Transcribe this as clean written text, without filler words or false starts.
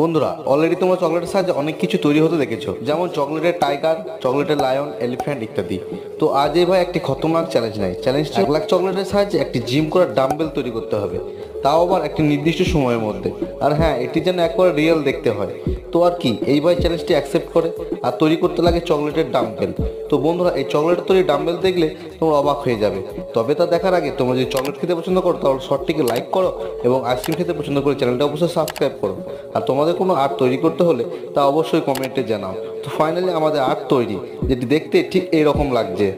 বন্ধুরা, অলরেডি তোমরা চকলেটের সাহায্যে অনেক কিছু তৈরি হতে দেখেছো, যেমন চকলেটের টাইগার, চকলেটের লায়ন, এলিফ্যান্ট ইত্যাদি। তো আজ এই ভাই একটি খতরনাক চ্যালেঞ্জ নেয়। চ্যালেঞ্জটি 1 লাখ চকলেটের সাহায্যে একটি জিম করার ডাম্বেল তৈরি করতে হবে, তাও আবার একটি নির্দিষ্ট সময়ের মধ্যে। আর হ্যাঁ, এটি যেন একবার রিয়েল দেখতে হয়। তো আর কি, এই ভাই চ্যালেঞ্জটি অ্যাকসেপ্ট করে আর তৈরি করতে লাগে চকলেটের ডাম্বেল। তো বন্ধুরা, এই চকলেটের তৈরি ডাম্বেল দেখলে তোমরা অবাক হয়ে যাবে। তবে তা দেখার আগে তোমরা যদি চকলেট খেতে পছন্দ করো তাহলে শর্টটিকে লাইক করো, এবং আইসক্রিম খেতে পছন্দ করে চ্যানেলটা অবশ্যই সাবস্ক্রাইব করো। আর তোমাদের কোনো আর্ট তৈরি করতে হলে তা অবশ্যই কমেন্টে জানাও। তো ফাইনালি আমাদের আর্ট তৈরি, যেটি দেখতে ঠিক এইরকম লাগছে।